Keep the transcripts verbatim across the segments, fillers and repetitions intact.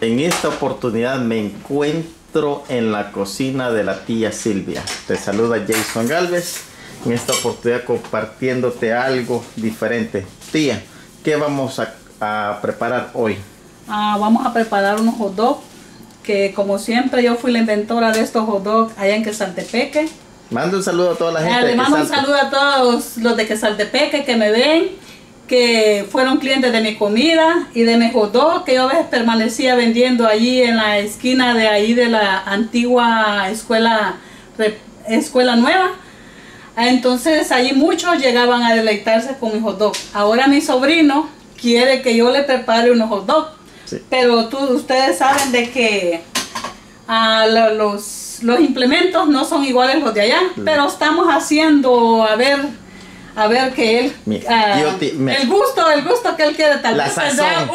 En esta oportunidad me encuentro en la cocina de la tía Silvia. Te saluda Jason Galvez. En esta oportunidad compartiéndote algo diferente. Tía, ¿qué vamos a, a preparar hoy? Ah, vamos a preparar unos hot dogs. Que como siempre yo fui la inventora de estos hot dogs allá en Quezaltepeque. Mando un saludo a toda la gente. Le mando un saludo a todos los de Quezaltepeque que me ven, que fueron clientes de mi comida y de mi hot dog, que yo a veces permanecía vendiendo allí en la esquina de ahí de la antigua escuela, escuela nueva. Entonces allí muchos llegaban a deleitarse con mi hot dog. Ahora mi sobrino quiere que yo le prepare unos hot dogs. Sí. Pero tú, ustedes saben de que uh, los, los implementos no son iguales los de allá, no. Pero estamos haciendo, a ver, a ver que él, mira, uh, te, me... el gusto, el gusto que él quiere, tal vez tendrá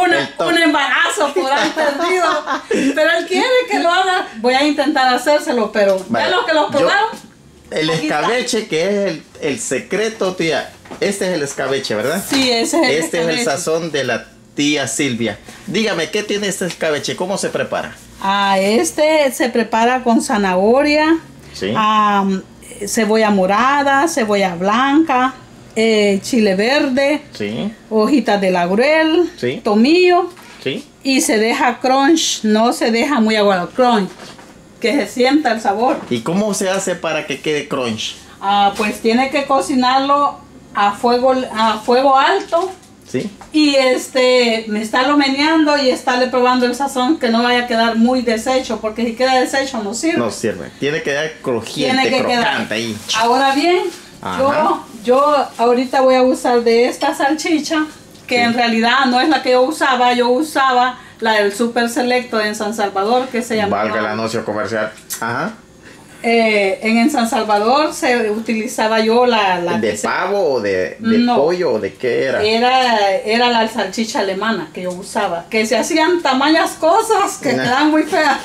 un embarazo por ahí perdido, pero él quiere que lo haga, voy a intentar hacérselo, pero vale. Ya lo que lo probaron. Yo, el escabeche está. Que es el, el secreto, tía, este es el escabeche, ¿verdad? Sí, ese es el Este escabeche. Es el sazón de la tía Silvia. Dígame, ¿qué tiene este escabeche? ¿Cómo se prepara? Ah, este se prepara con zanahoria, ¿sí? um, cebolla morada, cebolla blanca, eh, chile verde, ¿sí? Hojitas de laurel, ¿sí? Tomillo, ¿sí? Y se deja crunch, no se deja muy aguado, crunch, que se sienta el sabor. ¿Y cómo se hace para que quede crunch? Ah, pues tiene que cocinarlo a fuego, a fuego alto. ¿Sí? Y este, me está lo meneando y estarle probando el sazón que no vaya a quedar muy deshecho, porque si queda deshecho no sirve. No sirve, tiene que quedar crujiente, que crocante ahí. Ahora bien, yo, yo ahorita voy a usar de esta salchicha, que sí. En realidad no es la que yo usaba, yo usaba la del Super Selecto en San Salvador, que se llamaba... Valga el anuncio comercial. Ajá. Eh, en, en San Salvador se utilizaba yo la... la ¿De pavo se... o de, de no, pollo o de qué era? era? Era la salchicha alemana que yo usaba, que se hacían tamañas cosas que quedan muy feas.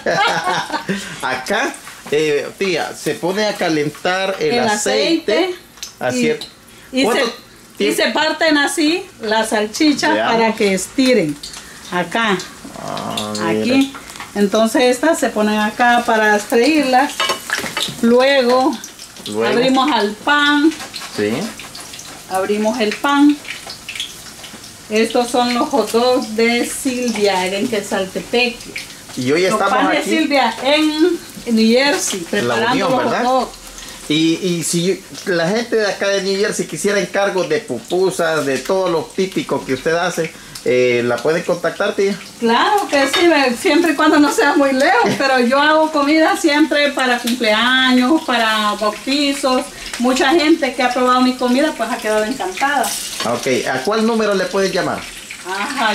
Acá, eh, tía, se pone a calentar el, el aceite, aceite así y, y, se, y se parten así las salchichas para que estiren. Acá, ah, aquí. Entonces estas se ponen acá para freírlas. Luego, Luego abrimos al pan. Sí. Abrimos el pan. Estos son los hot dogs de Silvia en Quezaltepeque. Y hoy los estamos pan aquí. De Silvia en New Jersey preparando la unión, los ¿verdad? Hot dogs. Y, y si la gente de acá de New Jersey quisiera encargos de pupusas, de todos los típicos que usted hace, eh, ¿la pueden contactar, tía? Claro que sí, siempre y cuando no sea muy lejos, pero yo hago comida siempre para cumpleaños, para bautizos. Mucha gente que ha probado mi comida pues ha quedado encantada. Ok, ¿a cuál número le pueden llamar? Ajá,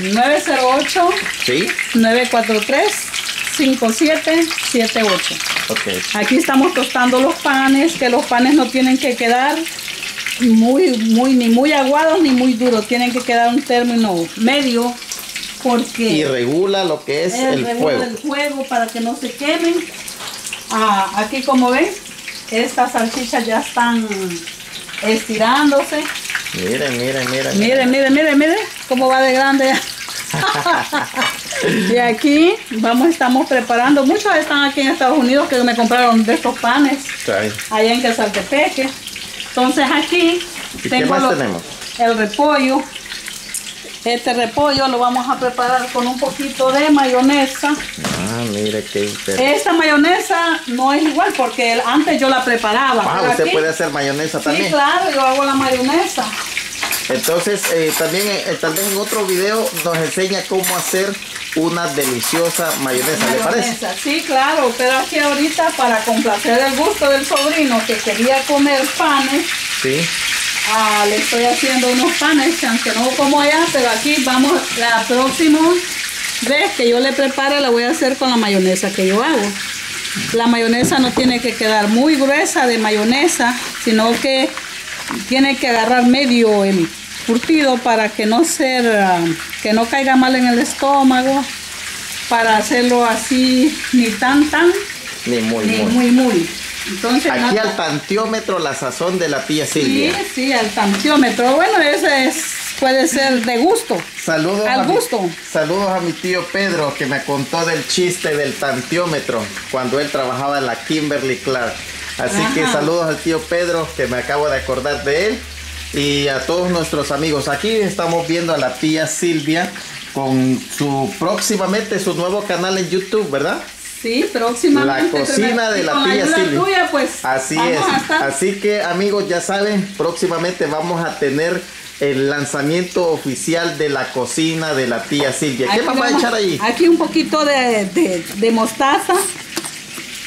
nueve cero ocho, ¿sí? nueve cuatro tres, cinco siete siete ocho. Okay. Aquí estamos tostando los panes, que los panes no tienen que quedar muy, muy, ni muy aguados ni muy duros, tienen que quedar un término medio, porque y regula lo que es el, el fuego. El fuego para que no se quemen. Ah, aquí como ven, estas salchichas ya están estirándose. Miren, miren, miren. Miren, miren, miren, miren cómo va de grande. Y aquí vamos, estamos preparando. Muchos están aquí en Estados Unidos que me compraron de estos panes. Ay. Allá en Quezaltepeque. Entonces aquí tengo, ¿qué más lo, tenemos? El repollo. Este repollo lo vamos a preparar con un poquito de mayonesa. Ah, mire qué interesante. Esta mayonesa no es igual porque el, antes yo la preparaba. Wow, pero usted aquí puede hacer mayonesa también. Sí, claro, yo hago la mayonesa. Entonces, eh, también, eh, tal vez en otro video nos enseña cómo hacer una deliciosa mayonesa, mayonesa, ¿le parece? Sí, claro, pero aquí ahorita para complacer el gusto del sobrino que quería comer panes, sí. Ah, le estoy haciendo unos panes, aunque no como allá, pero aquí vamos, la próxima vez que yo le prepare la voy a hacer con la mayonesa que yo hago. La mayonesa no tiene que quedar muy gruesa de mayonesa, sino que tiene que agarrar medio el curtido para que no ser, que no caiga mal en el estómago, para hacerlo así ni tan tan ni muy ni muy, muy muy. Entonces aquí al tantiómetro la sazón de la tía Silvia. Sí, sí, al tantiómetro. Bueno, ese es Puede ser de gusto. Saludos al a gusto. Mi, saludos a mi tío Pedro, que me contó del chiste del tantiómetro cuando él trabajaba en la Kimberly Clark. Así Ajá. que saludos al tío Pedro, que me acabo de acordar de él. Y a todos nuestros amigos. Aquí estamos viendo a la tía Silvia con su próximamente su nuevo canal en YouTube, ¿verdad? Sí, próximamente. La cocina de la tía Silvia. Tuya, pues, así es. Así que amigos, ya saben, próximamente vamos a tener el lanzamiento oficial de la cocina de la tía Silvia. ¿Qué vamos a echar ahí? Aquí un poquito de, de, de mostaza.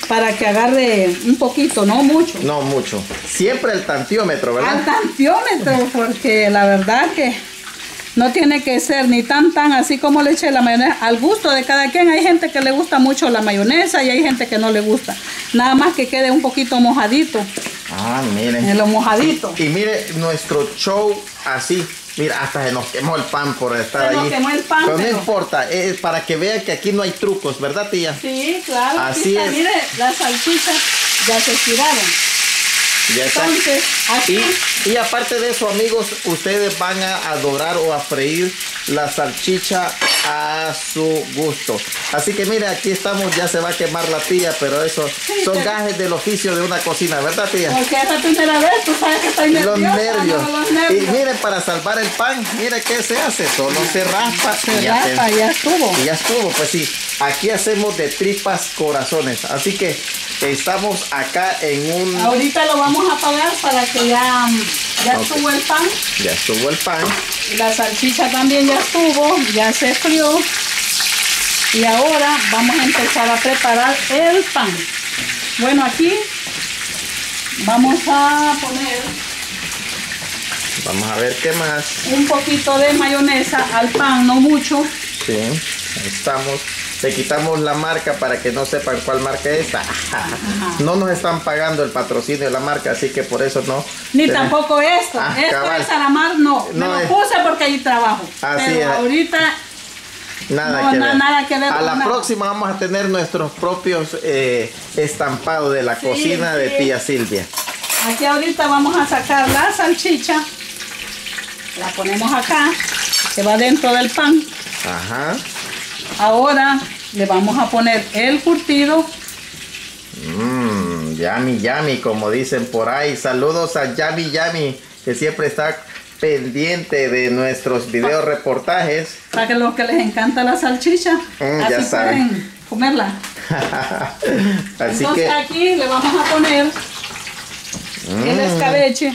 Para que agarre un poquito, no mucho. No mucho. Siempre el tantiómetro, ¿verdad? Al tantiómetro, porque la verdad que no tiene que ser ni tan tan así como le eché la mayonesa. Al gusto de cada quien. Hay gente que le gusta mucho la mayonesa y hay gente que no le gusta. Nada más que quede un poquito mojadito. Ah, miren. En lo mojadito. Y, y mire nuestro show así. Mira, hasta se nos quemó el pan por estar ahí. Se nos quemó el pan. Pero no importa, es para que vean que aquí no hay trucos, ¿verdad, tía? Sí, claro. Así es. Mire, las salchichas ya se tiraron. Ya está. Entonces, aquí. Y, y aparte de eso, amigos, ustedes van a dorar o a freír la salchicha a su gusto. Así que mira, aquí estamos, ya se va a quemar la tía, pero eso son gajes del oficio de una cocina, ¿verdad, tía? Porque es la primera vez, tú sabes que estoy nerviosa. Los nervios. No, los nervios. Y miren, para salvar el pan, mire qué se hace, solo se raspa. Se y raspa, ya, ya estuvo. Y ya estuvo, pues sí. Aquí hacemos de tripas corazones, así que estamos acá en un... Ahorita lo vamos a apagar para que ya, ya okay. estuvo el pan. Ya estuvo el pan. La salchicha también ya estuvo, ya se frió. Y ahora vamos a empezar a preparar el pan. Bueno, aquí vamos a poner... Vamos a ver qué más. Un poquito de mayonesa al pan, no mucho. Sí, ahí estamos. Le quitamos la marca para que no sepan cuál marca es. No nos están pagando el patrocinio de la marca, así que por eso no. Ni tenés... tampoco esto. Ah, esto cabal. Es a la mar, no. no Me lo es... puse porque ahí trabajo. Así Pero es. ahorita nada, no, que na ver. nada que ver. A la nada. próxima vamos a tener nuestros propios eh, estampados de la sí, cocina sí. de tía Silvia. Aquí ahorita vamos a sacar la salchicha. La ponemos acá. Se va dentro del pan. Ajá. Ahora le vamos a poner el curtido. Mmm, yami yami, como dicen por ahí. Saludos a Yami Yami, que siempre está pendiente de nuestros video reportajes. Para que los que les encanta la salchicha, mm, así ya saben, pueden comerla. Así Entonces que... aquí le vamos a poner mm, el escabeche.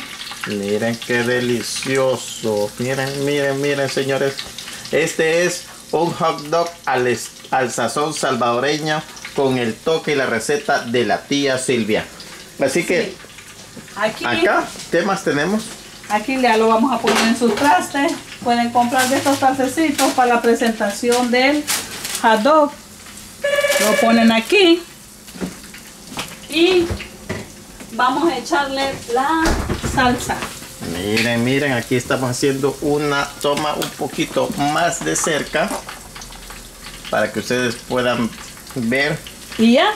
Miren qué delicioso. Miren, miren, miren, señores. Este es un hot dog al, al sazón salvadoreño con el toque y la receta de la tía Silvia. Así que sí. aquí, acá, ¿qué más tenemos? Aquí ya lo vamos a poner en sus trastes. Pueden comprar de estos trastecitos para la presentación del hot dog. Lo ponen aquí. Y vamos a echarle la salsa. Miren, miren, aquí estamos haciendo una toma un poquito más de cerca para que ustedes puedan ver. Y ya.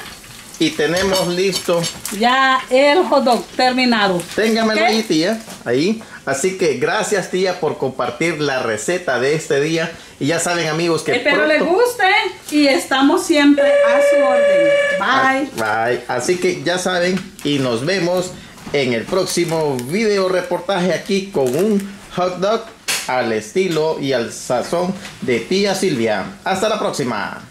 Y tenemos listo. Ya el hot dog terminado. Téngamelo ahí, tía. Ahí. Así que gracias, tía, por compartir la receta de este día. Y ya saben, amigos, que espero pronto... les guste y estamos siempre a su orden. Bye. Bye. Así que ya saben y nos vemos en el próximo video reportaje aquí con un hot dog al estilo y al sazón de tía Silvia. Hasta la próxima.